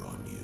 over on you.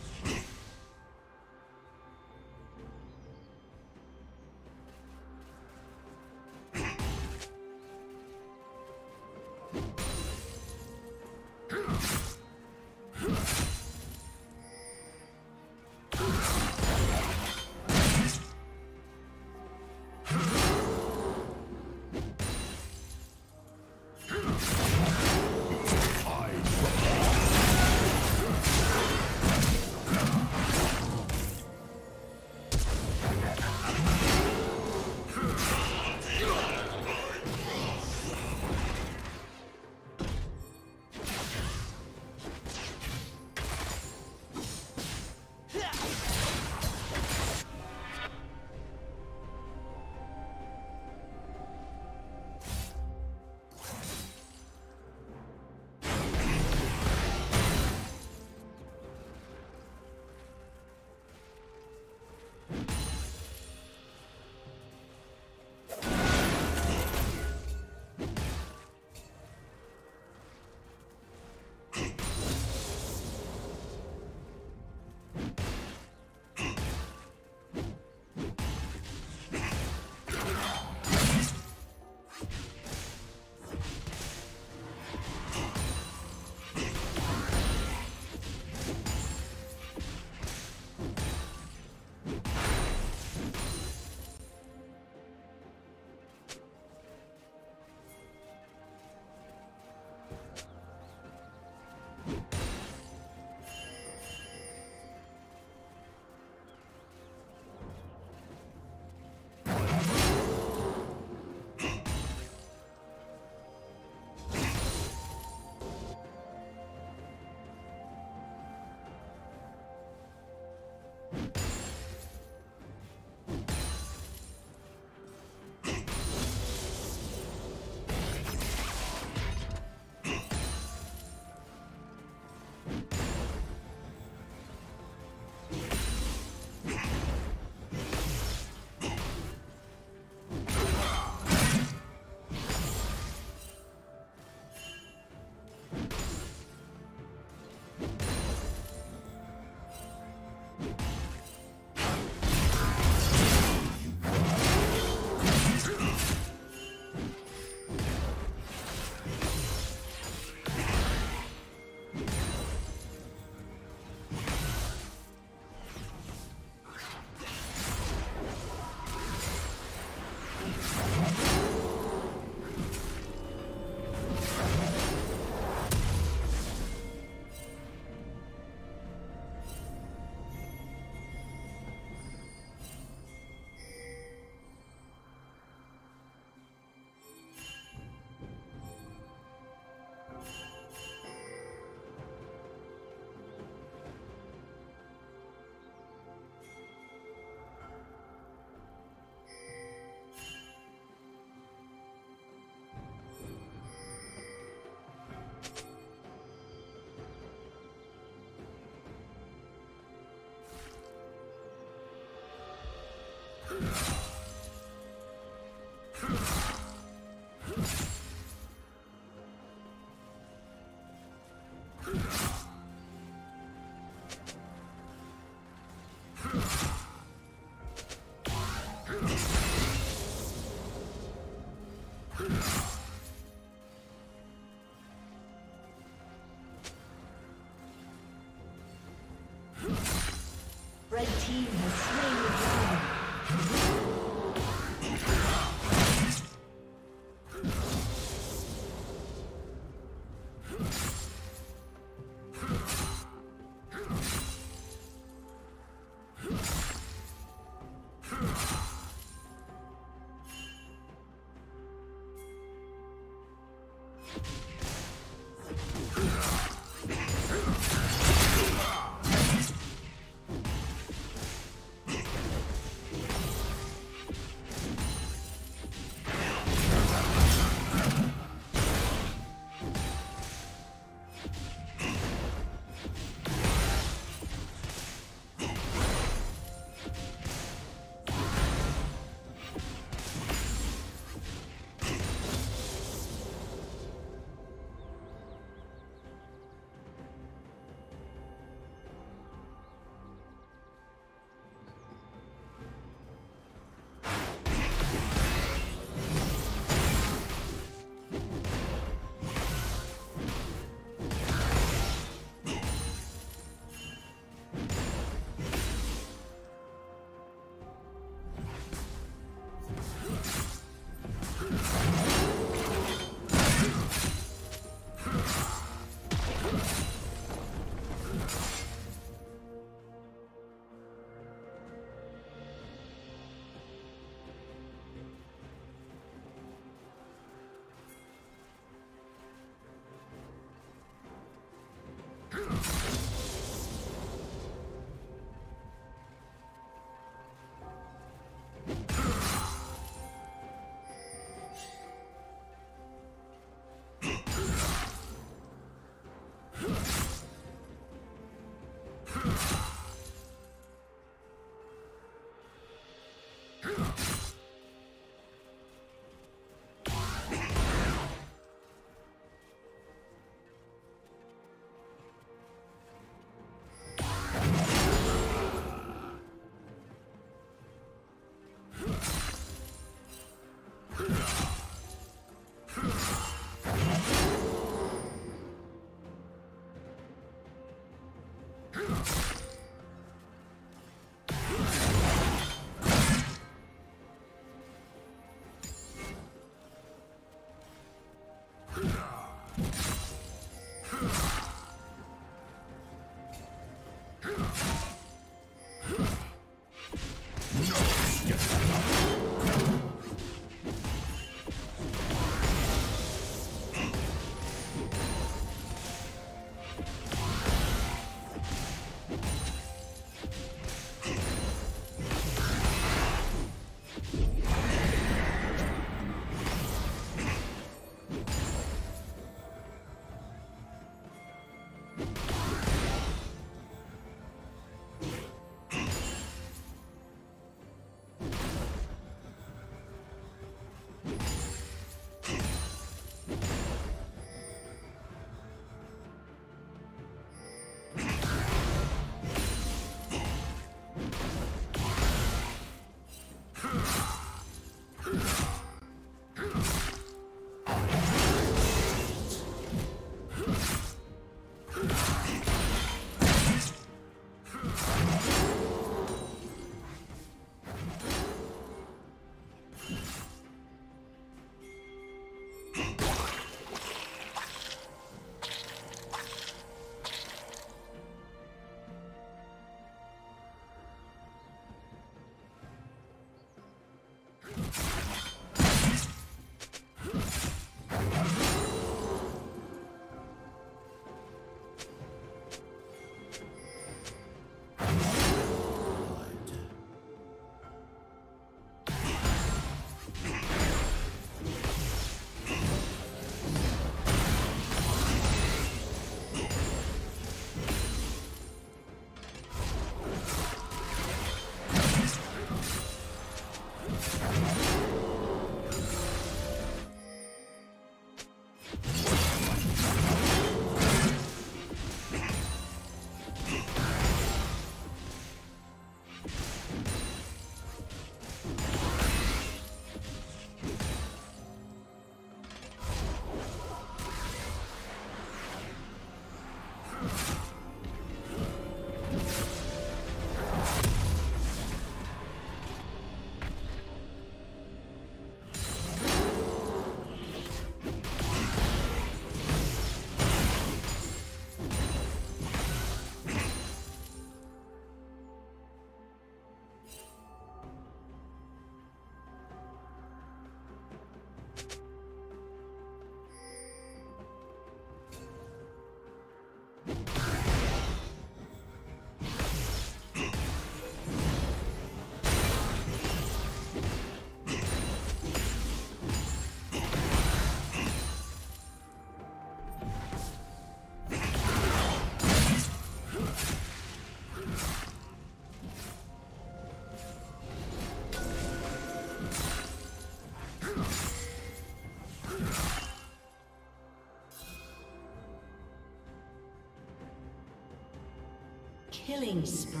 Killing spree.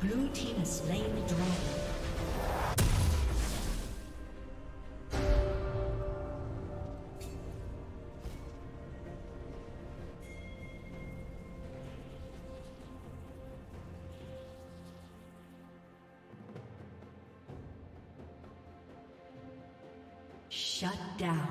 Blue team has slain the dragon. Shut down.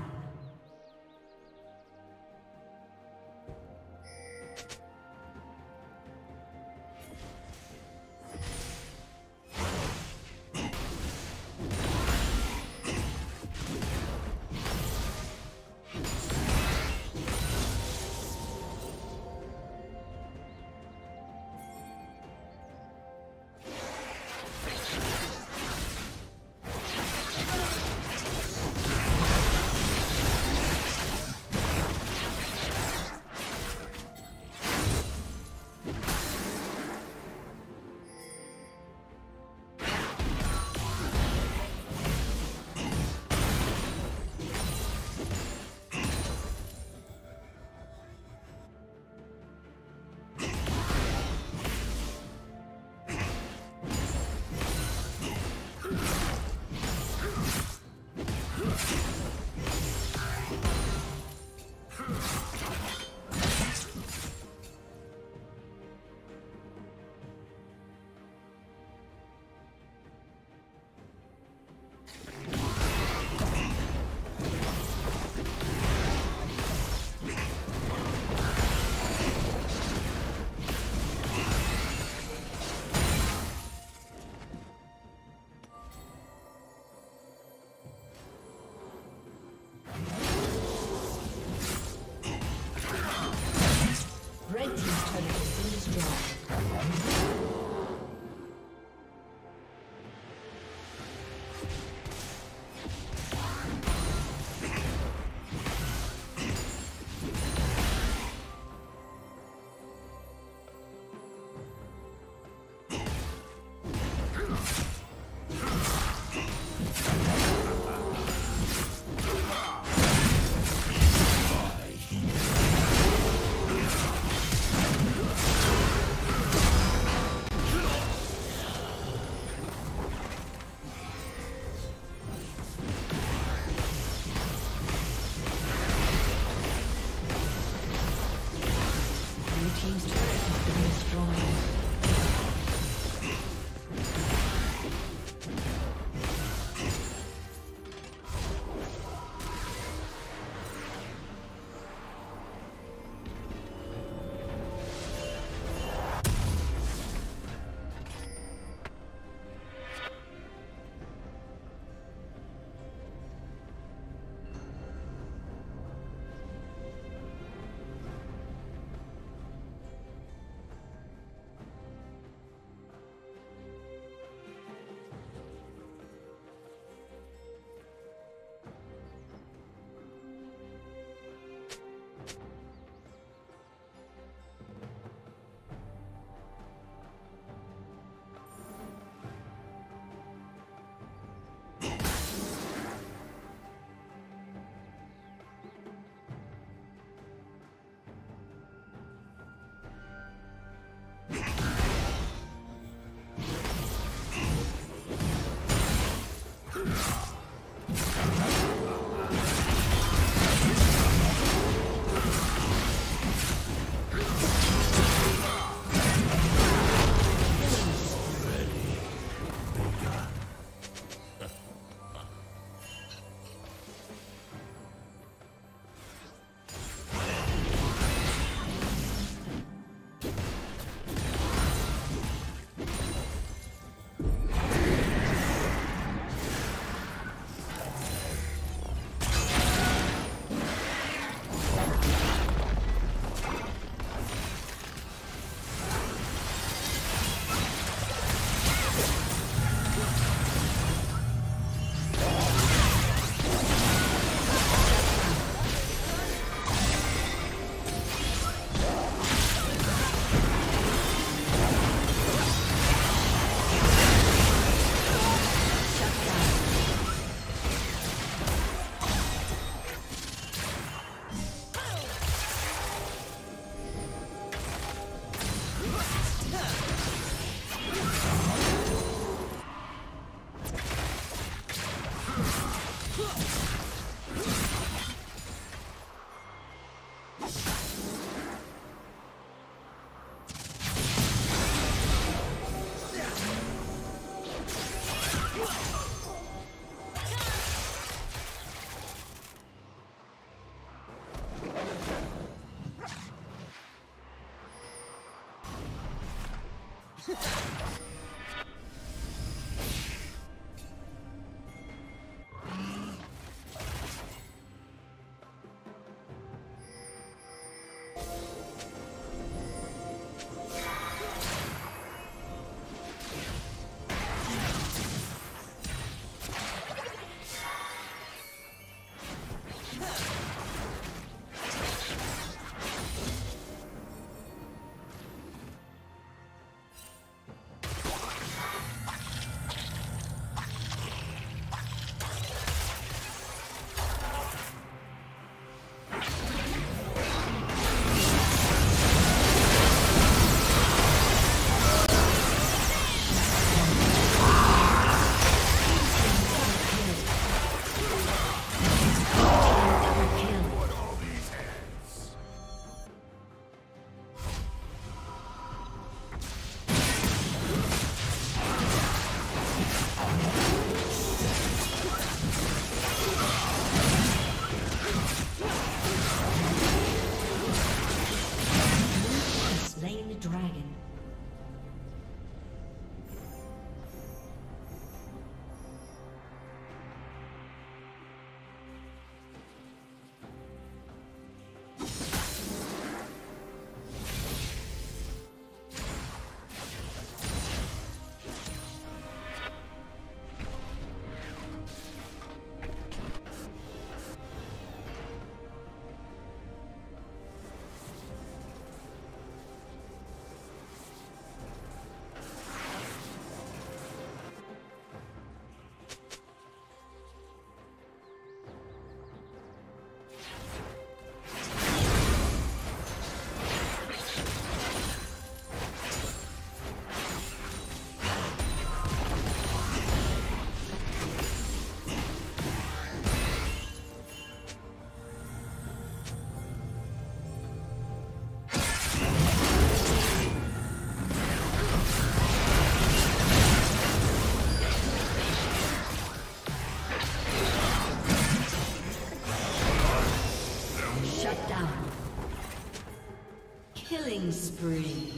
Killing spree.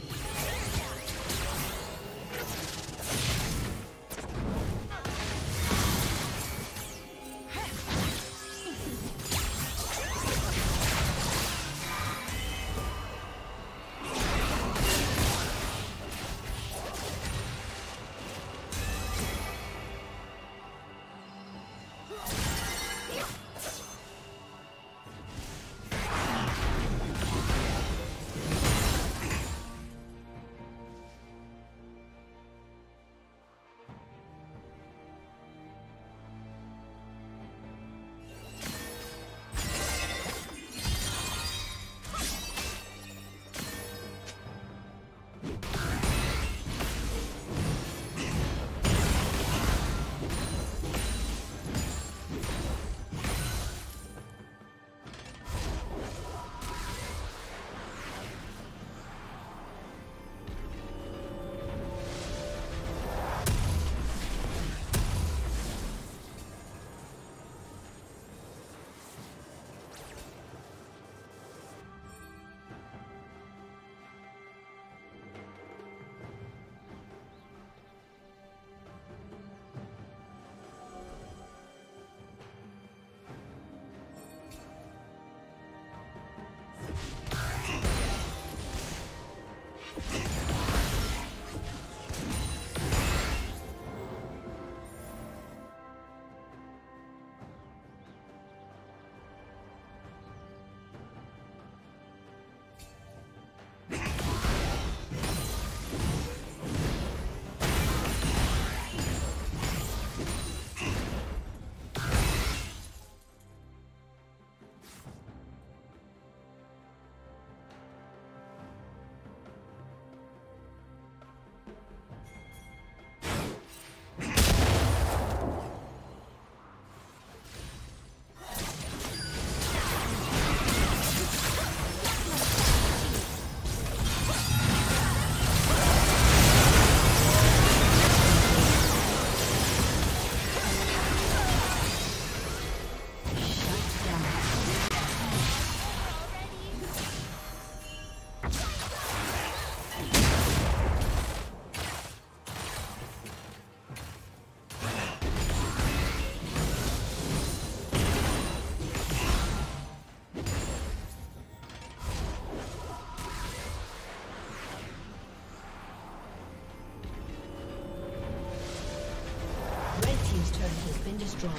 been destroyed.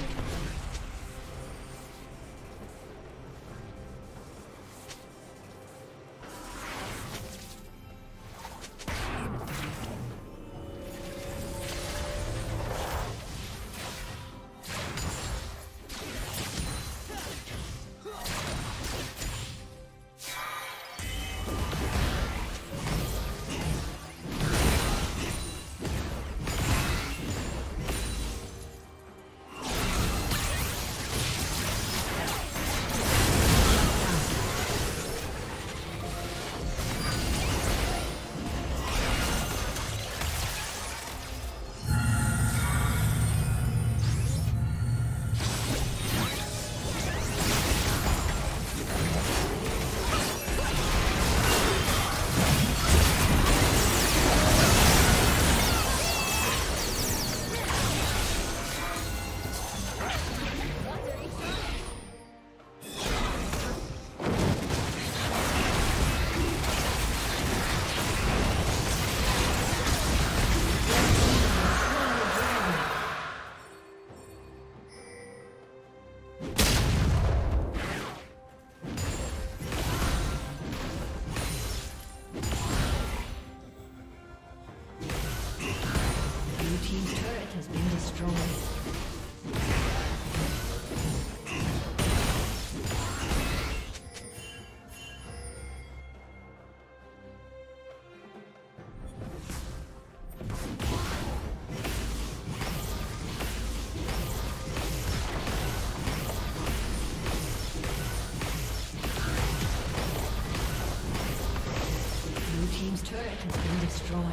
Destroyed.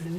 Blue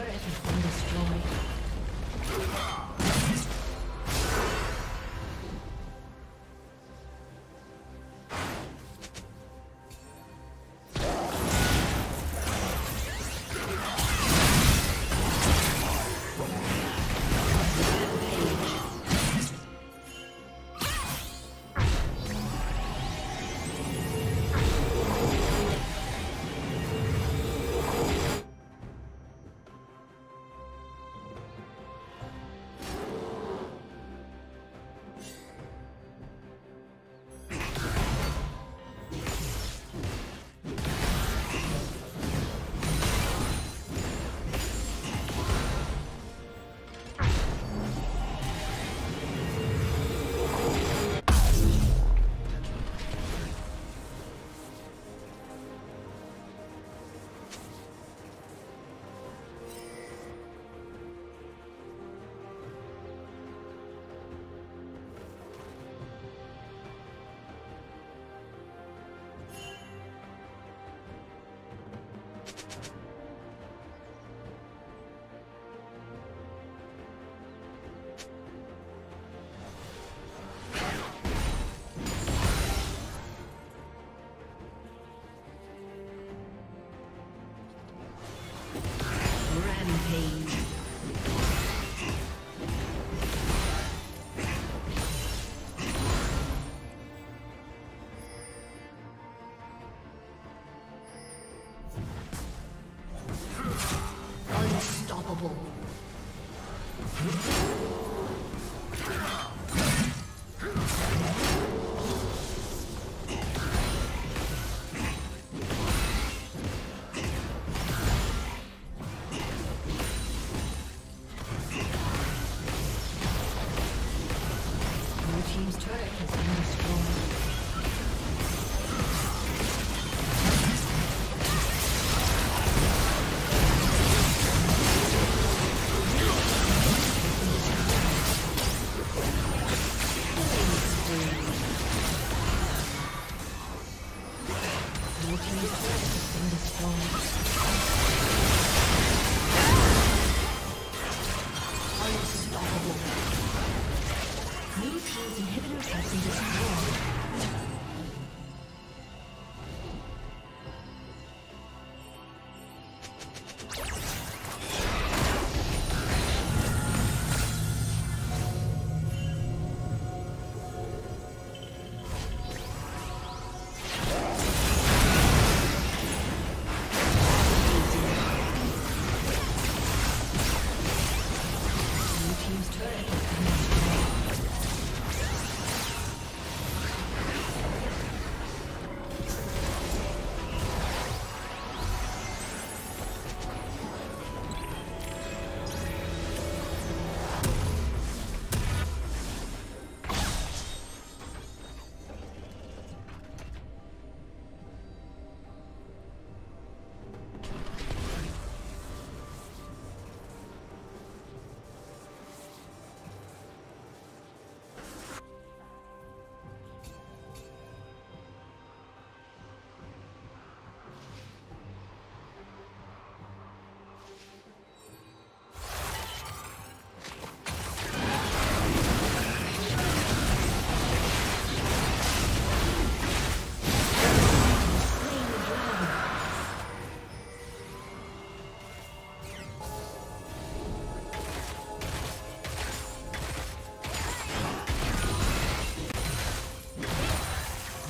turret has been destroyed.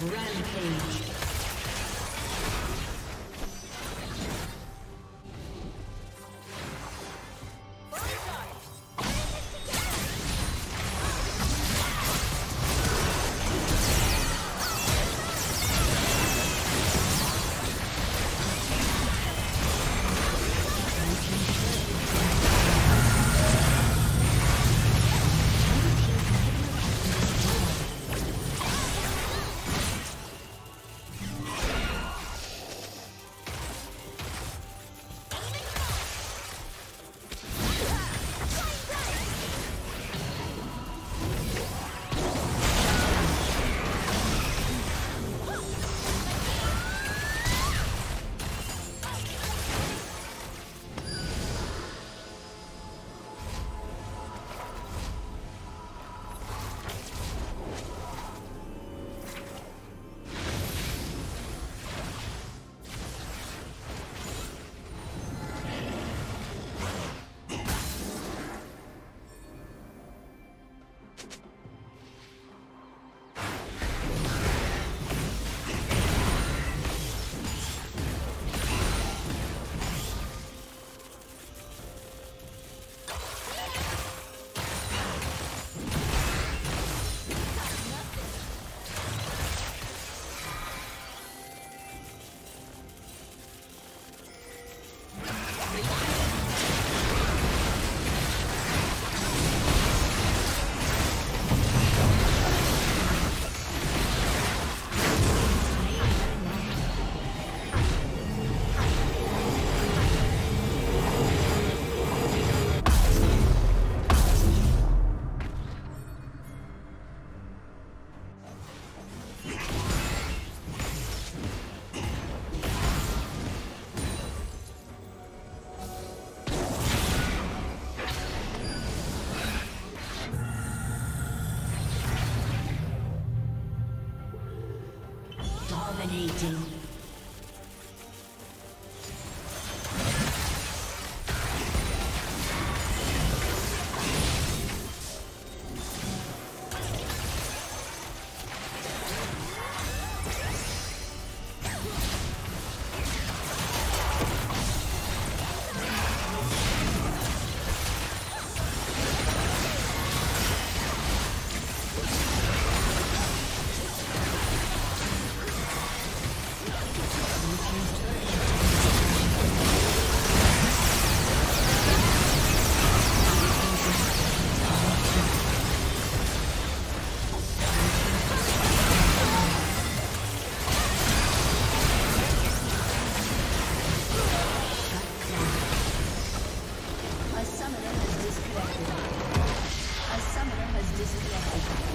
Rampage. Dominating. A summoner has disconnected.